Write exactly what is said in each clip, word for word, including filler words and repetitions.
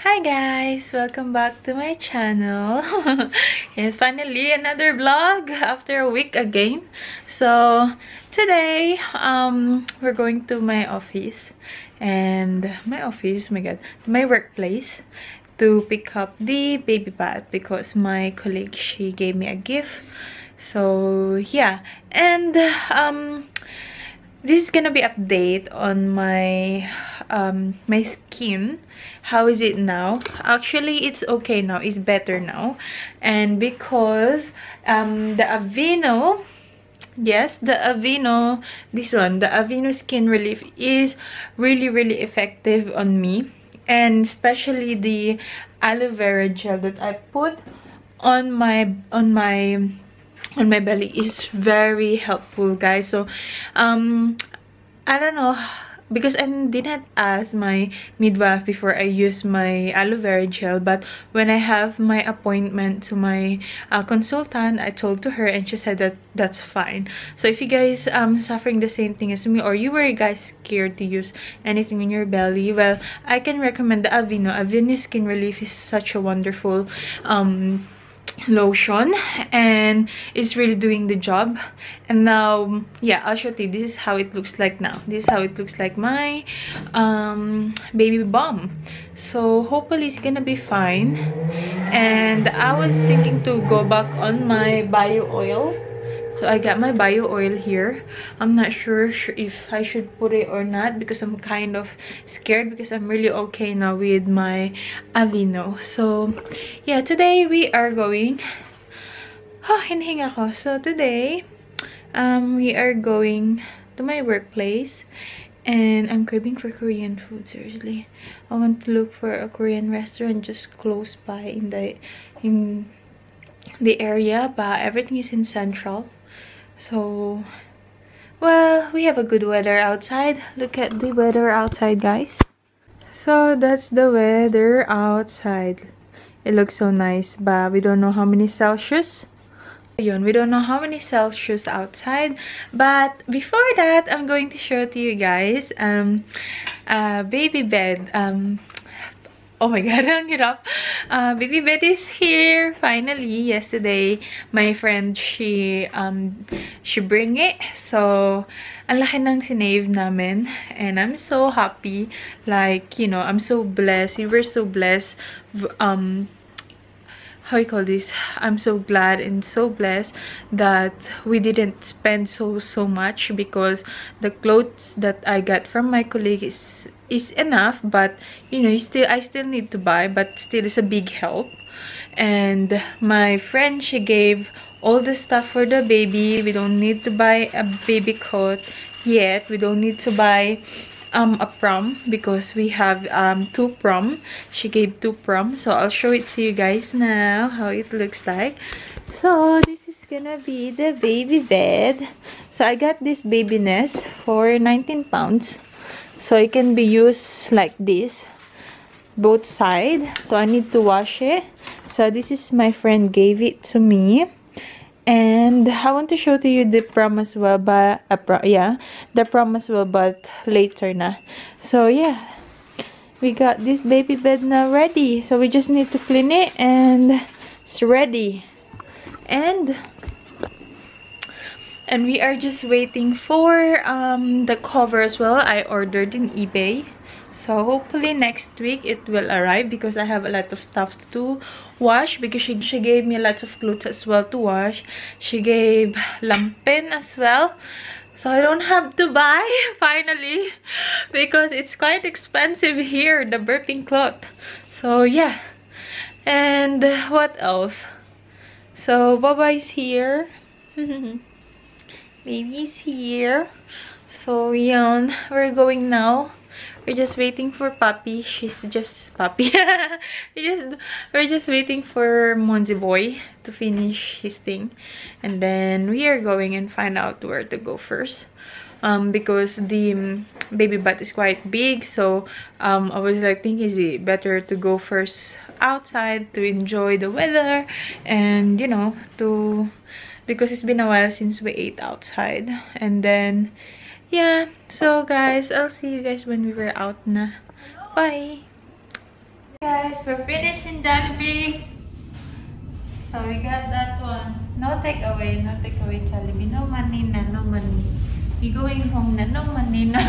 Hi guys, welcome back to my channel. Yes, finally another vlog after a week again. So today um we're going to my office and my office my god my workplace to pick up the baby bath because my colleague, she gave me a gift. So yeah, and um this is gonna be update on my um my skin. How is it now? Actually, it's okay now, it's better now. And because um the Aveeno, yes, the Aveeno, this one, the Aveeno Skin Relief is really really effective on me, and especially the aloe vera gel that I put on my on my on my belly is very helpful, guys. So um I don't know, because I did not ask my midwife before I use my aloe vera gel, but when I have my appointment to my uh, consultant, I told to her and she said that that's fine. So if you guys um suffering the same thing as me, or you were guys scared to use anything in your belly, well, I can recommend the Aveeno. Aveeno Skin Relief is such a wonderful um lotion, and it's really doing the job. And now, yeah, I'll show you. This is how it looks like now. This is how it looks like my um baby bump. So hopefully it's gonna be fine. And I was thinking to go back on my bio oil, so I got my bio oil here. I'm not sure if I should put it or not because I'm kind of scared, because I'm really okay now with my Aveeno. So yeah, today we are going oh hinihinga ko. So today um we are going to my workplace, and I'm craving for Korean food. Seriously, I want to look for a Korean restaurant just close by in the in the area, but everything is in Central. So, well, we have a good weather outside. Look at the weather outside, guys. So that's the weather outside. It looks so nice, but we don't know how many Celsius. Ayun, we don't know how many Celsius outside. But before that, I'm going to show to you guys um, uh, baby bed. Um, Oh my god, ang hirap. Uh, baby bed is here finally. Yesterday, my friend, she um she bring it. So, ang laki ng sinave namin, and I'm so happy. Like, you know, I'm so blessed. We were so blessed. Um How you call this? I'm so glad and so blessed that we didn't spend so so much, because the clothes that I got from my colleague is is enough, but you know, you still I still need to buy, but still it's a big help. And my friend, she gave all the stuff for the baby. We don't need to buy a baby coat yet. We don't need to buy um a prom, because we have um two prom. She gave two prom, so I'll show it to you guys now how it looks like. So this is gonna be the baby bed. So I got this baby nest for nineteen pounds, so it can be used like this, both sides. So I need to wash it. So this is, my friend gave it to me. And I want to show to you the prom as well, but uh, pro yeah, the prom as well, but later na. So yeah, we got this baby bed now ready. So we just need to clean it, and it's ready. And and we are just waiting for um the cover as well. I ordered in eBay. So hopefully next week it will arrive, because I have a lot of stuff to wash, because she, she gave me lots of clothes as well to wash. She gave lampin as well. So I don't have to buy finally, because it's quite expensive here, the burping cloth. So yeah. And what else? So Baba is here. Baby's here. So yeah, we're going now. We're just waiting for Papi. She's just Papi. we just, we're just waiting for Monzi Boy to finish his thing. And then we are going and find out where to go first. Um, because the um, baby bath is quite big. So um, I was like thinking, is it better to go first outside to enjoy the weather? And, you know, to because it's been a while since we ate outside. And then yeah, so guys, I'll see you guys when we were out na. Bye guys, we're finished in Jollibee. So we got that one. No takeaway, no takeaway Jollibee. No money na, no money. We going home na, no money na.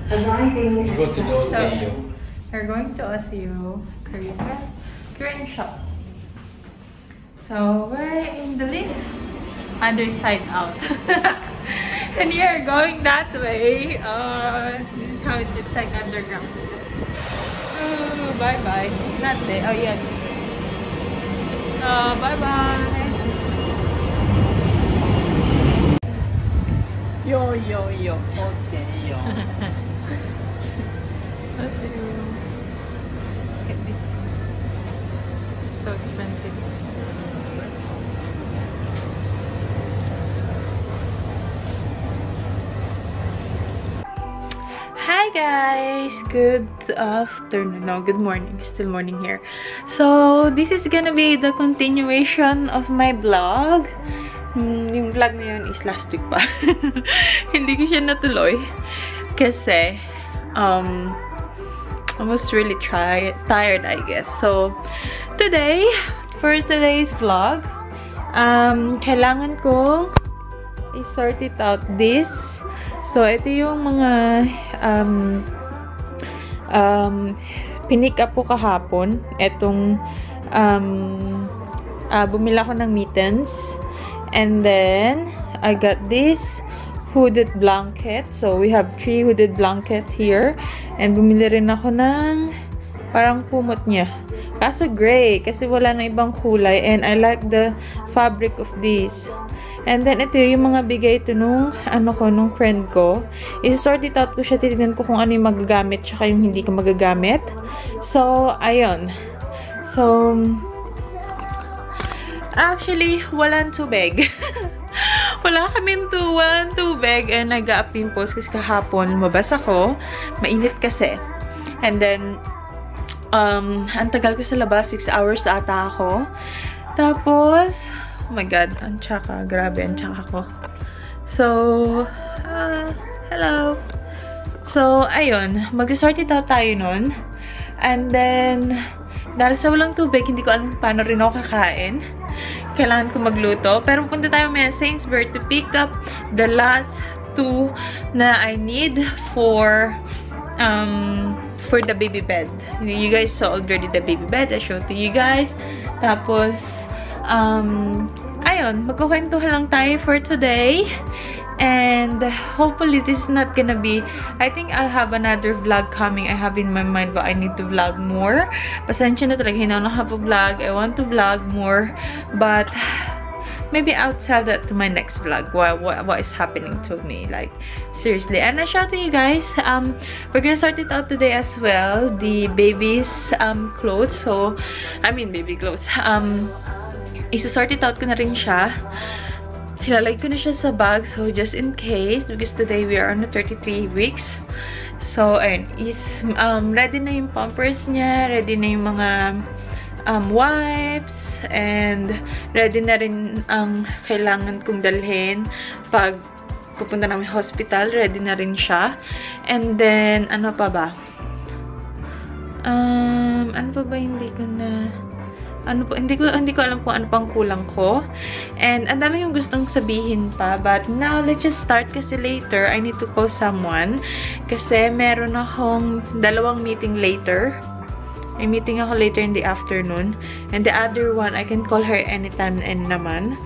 We're going to Oseo. So, we're going to Oseo Korean, Korean shop. So we're in the lift, other side out. And we are going that way. Uh, this is how it looks like underground. Ooh, bye bye. Not there. Oh yeah. Uh, bye bye. Yo yo yo. Oseo. Look at this. It's so expensive. Hi guys, good afternoon. No, good morning. Still morning here. So this is gonna be the continuation of my vlog. Mm, yung vlog na yun is last week pa. Hindi ko siya natuloy kasi um. I was really try tired, I guess. So today, for today's vlog, um, kailangan ko i-sort it out this. So ito yung mga um, um, pinik up ko kahapon. Etong um, uh, bumila ko ng mittens, and then I got this hooded blanket. So we have three hooded blanket here, and bumili rin ako ng parang kumot niya, kaso gray kasi wala na ibang kulay, and I like the fabric of these. And then ito yung mga bigay ito nung ano ko, nung friend ko. I-sort it out ko siya, titignan ko kung ano yung magagamit tsaka yung hindi ko magagamit. So ayun, so actually walang tubig. Wala kaming tuwan, tubig, and nag-a-pimples kasi kahapon lumabas ako. Mainit kasi. And then, um, ang tagal ko sa labas, six hours ata ako. Tapos, oh my god, ang tsaka, grabe, ang tsaka ko. So, uh, hello. So, ayun, mag-sort it out tayo nun. And then, dahil sa walang tubig, hindi ko alam paano rin ako kakain. Kailangan ko magluto. Pero pupunta tayo may Sainsbury's to pick up the last two na I need for um for the baby bed. You guys saw already the baby bed. I showed to you guys. Tapos, um, ayun, magkukwentuhan lang tayo for today. And hopefully this is not gonna be, I think I'll have another vlog coming. I have in my mind, but I need to vlog more. Pasensya na talaga, hindi na ako vlog. I want to vlog more, but maybe I'll tell that to my next vlog, what, what, what is happening to me, like seriously. And I shout to you guys, um we're gonna sort it out today as well, the baby's um clothes. So I mean baby clothes, um isa-sort it out ko na rin siya. Hilalay ko na siya sa bag, so just in case, because today we are on thirty-three weeks. So, ayun, is, um, ready na yung pampers niya, ready na yung mga um, wipes, and ready na rin ang kailangan kong dalhin pag pupunta namin hospital, ready na rin siya. And then, ano pa ba? Um, ano pa ba hindi ko na... Ano po, hindi ko hindi ko alam kung ano pang kulang ko. And ang dami yung gustong sabihin pa, but now let's just start kasi later I need to call someone kasi meron akong dalawang meeting later. May meeting ako later in the afternoon, and the other one I can call her anytime and naman.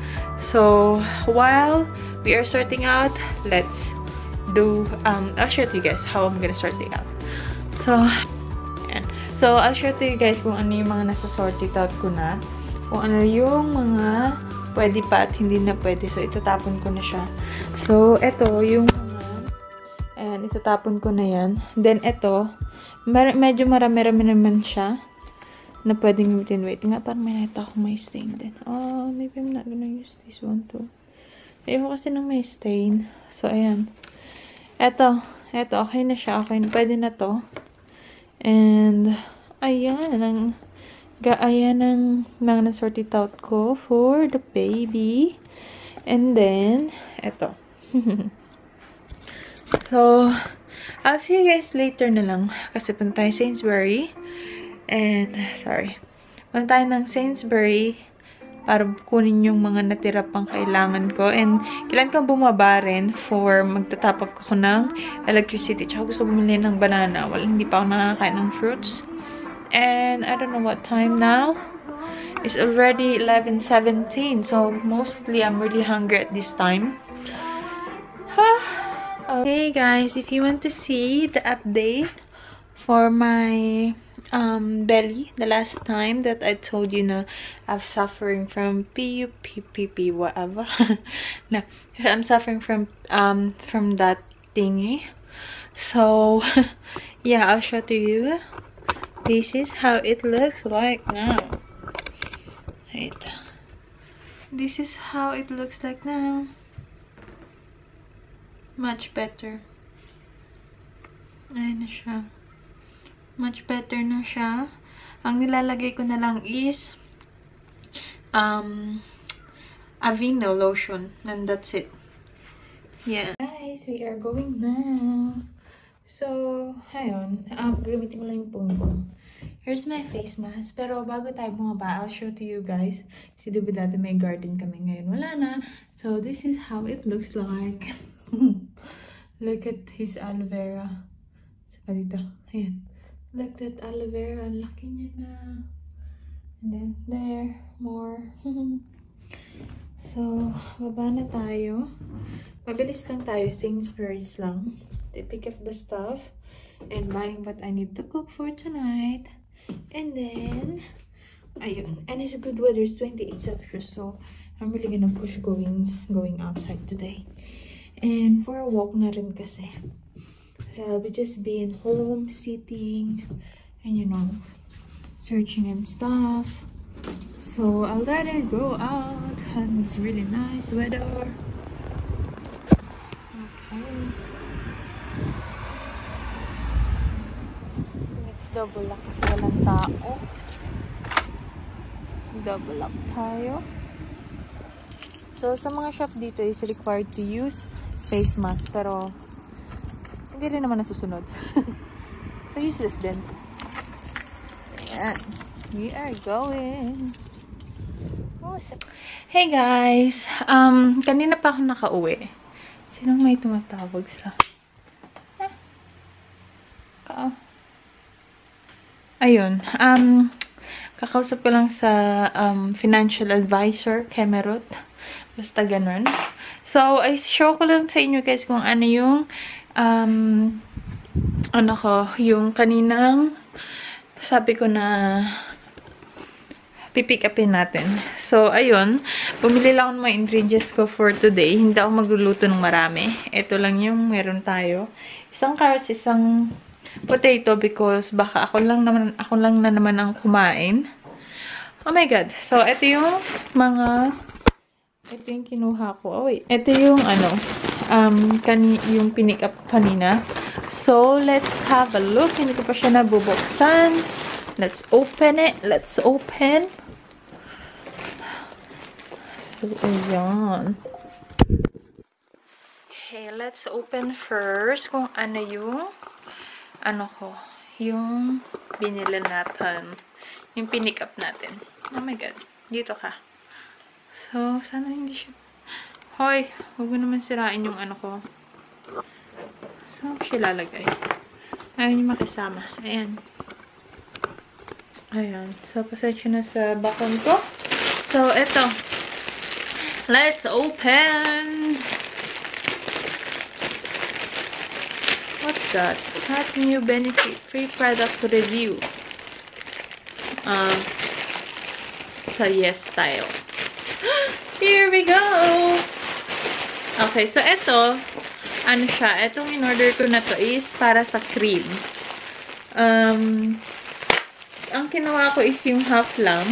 So while we are sorting out, let's do um I'll show you guys how I'm gonna sort it out. So So, I'll show to you guys kung ano yung mga nasa sort it out ko na. Kung ano yung mga pwede pa at hindi na pwede. So, itatapon ko na siya. So, eto yung mga, ayan, itatapon ko na yan. Then, eto, mar medyo marami-rami naman siya na pwedeng gamitin. Wait nga, parang may nakita akong may stain din. Oh, maybe I'm not gonna use this one too. Ayoko kasi nang may stain. So, ayan. Eto, eto, okay na siya. Okay, pwede na to. And, ayan ang gaayan ng mga na-sorted out ko for the baby. And then eto. So I'll see you guys later na lang kasi punta tayo Sainsbury and sorry. Punta tayo ng Sainsbury para kunin yung mga natira pang kailangan ko. And kailan kang bumaba rin for magtatap up ako ng electricity. Tsaka gusto bumili ng banana. Well, hindi pa ako nakakain ng fruits. And I don't know what time now. It's already eleven seventeen. So mostly I'm really hungry at this time. Okay guys, if you want to see the update for my um belly, the last time that I told you na I'm suffering from P U P P P whatever no I'm suffering from um from that thingy, so yeah, I'll show to you. This is how it looks like now. Wait, this is how it looks like now. Much better. Ayun na siya. Much better na siya. Ang nilalagay ko na lang is um, Aveeno lotion. And that's it. Yeah. Guys, we are going now. So, ayun. Uh, gamitin ko lang yung phone ko. Here's my face mask. Pero bago tayo bumaba, I'll show to you guys. Kasi diba dati may garden kami, ngayon wala na. So, this is how it looks like. Look at his aloe vera. Sa pa dito. Ayan. Like that aloe vera, ang laki niya na. And then there, more. So, baba na tayo. Mabilis lang tayo, Sainsbury's lang. To pick up the stuff and buying what I need to cook for tonight. And then, ayun. And it's good weather, it's twenty-eight Celsius. So, I'm really gonna push going, going outside today. And for a walk na rin kasi. So I'll be just being home, sitting, and you know, searching and stuff. So I'll rather go out, and it's really nice weather. Okay. Let's double up kasi walang tao. Double up tayo. So sa mga shop dito is required to use face mask, pero hindi rin naman nasusunod. So useless din. Ayan. We are going. Oh, hey guys! Um, kanina pa ako nakauwi. Sinong may tumatawag sa... Ah. Kao. Ayun. Um, kakausap ko lang sa um, financial advisor, Kenneth. Basta ganun. So, I show ko lang sa inyo guys kung ano yung Um, ano ko, yung kaninang sabi ko na pipick upin natin. So, ayun. Bumili lang ako ng mga ingredients ko for today. Hindi ako magluluto ng marami. Ito lang yung meron tayo. Isang carrots, isang potato because baka ako lang naman, ako lang na naman ang kumain. Oh my God. So, ito yung mga ito yung kinuha ko. Oh wait. Ito yung ano um, kani yung pinick up kanina. So, let's have a look. Hindi ko pa siya nabubuksan. Let's open it. Let's open. So, ayan. Okay, let's open first kung ano yung ano ko. Yung binili natin. Yung pinick up natin. Oh my God. Dito ka. So, sana hindi siya... Hoy! Huwag mo naman sirain yung ano ko. So, siya lalagay. Ayun yung makisama. Ayan. Ayan. So, pasensya na sa bakon ko. So, eto. Let's open! What's that? Hot new benefit. Free product review. Uh, sa Yesstyle. Here we go! Okay, so eto, ano siya, etong in-order ko na to is para sa cream. Um, ang kinawa ko is yung half lang.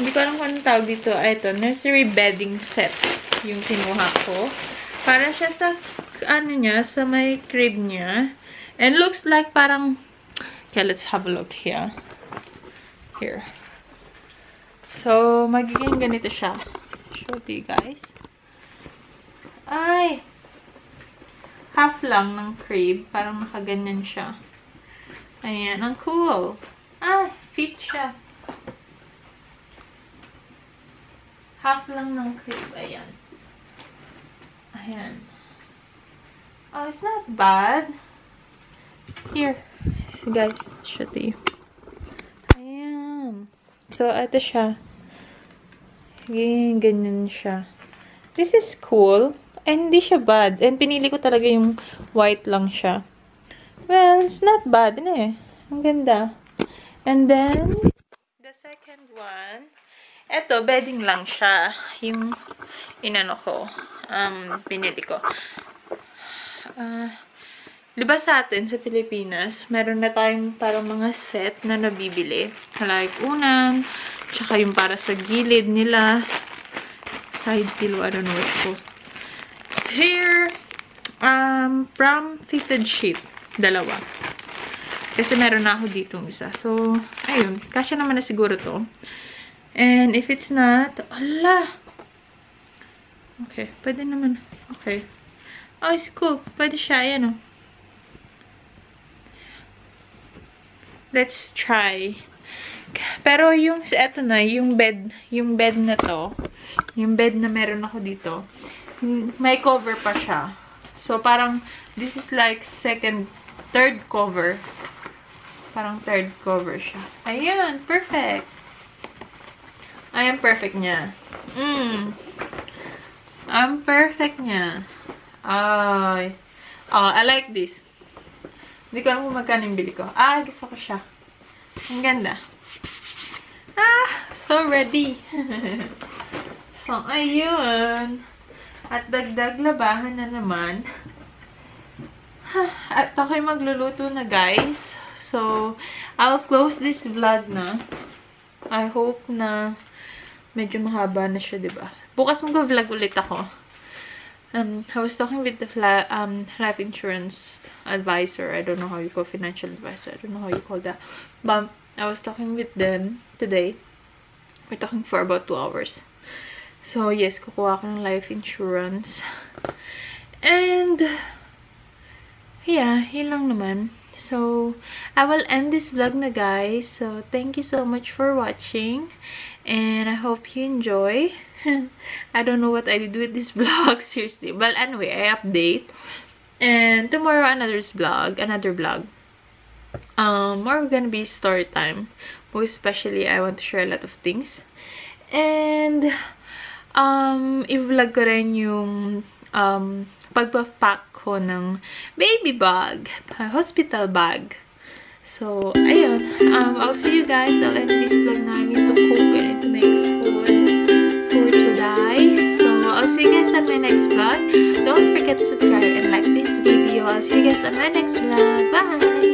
Hindi ko alam kung anong tawag dito. Eto, nursery bedding set yung kinuha ko. Para siya sa, ano niya, sa may crib niya. And looks like parang Okay, let's have a look here. Here. So, magiging ganito siya. Show to you guys. Ay! Half lang ng crib. Parang nakaganyan siya. Ayan. Ang cool. Ah! Fit siya. Half lang ng crib. Ayan. Ayan. Oh, it's not bad. Here. So guys, show to you. Ayan. So, ito siya. Ganyan, ganyan siya. This is cool. And hindi siya bad. And pinili ko talaga yung white lang siya. Well, it's not bad. Ano eh? Ang ganda. And then, the second one. Ito, bedding lang siya. Yung inano ko. Um, pinili ko. Uh, diba sa atin, sa Pilipinas, meron na tayong parang mga set na nabibili. Like, unang, tsaka yung para sa gilid nila. Side pillow, I don't know what po. Here, um, pram fitted sheet. Dalawa. Kasi meron na ako ditong isa. So, ayun. Kasya naman na siguro to. And if it's not, ala! Okay, pwede naman. Okay. Oh, it's cool. Pwede siya, ayan o. Let's try. Pero yung eto na, yung bed, yung bed na to, yung bed na meron ako dito, may cover pa siya. So parang this is like second, third cover. Parang third cover siya. Ayan, perfect. Ayan, perfect niya. Mm. Ang perfect niya. Ay. Oh, I like this. Hindi ko alam kung magkano yung bili ko. Ah, gusto ko siya. Ang ganda. Ah, so ready. So, ayun. At dagdag labahan na naman. At ako'y magluluto na, guys. So, I'll close this vlog na. I hope na medyo mahaba na siya, diba? Bukas mag-vlog ulit ako. Um, I was talking with the fla um, life insurance advisor. I don't know how you call financial advisor. I don't know how you call that. But I was talking with them today. We're talking for about two hours. So, yes, kukuha ko ng life insurance. And, yeah, yun lang naman. So, I will end this vlog na, guys. So, thank you so much for watching. And I hope you enjoy. I don't know what I did with this vlog, seriously. But anyway, I update. And tomorrow, another vlog. Another vlog. Um, more gonna be story time. Most especially, I want to share a lot of things. And, um, i-vlog ko rin yung, um, pagpapack ko ng baby bag, hospital bag. So, ayun. Um, I'll see you guys. I'll end this vlog now. I need to cook and I need to make food for today. So, I'll see you guys on my next vlog. Don't forget to subscribe and like this video. I'll see you guys on my next vlog. Bye!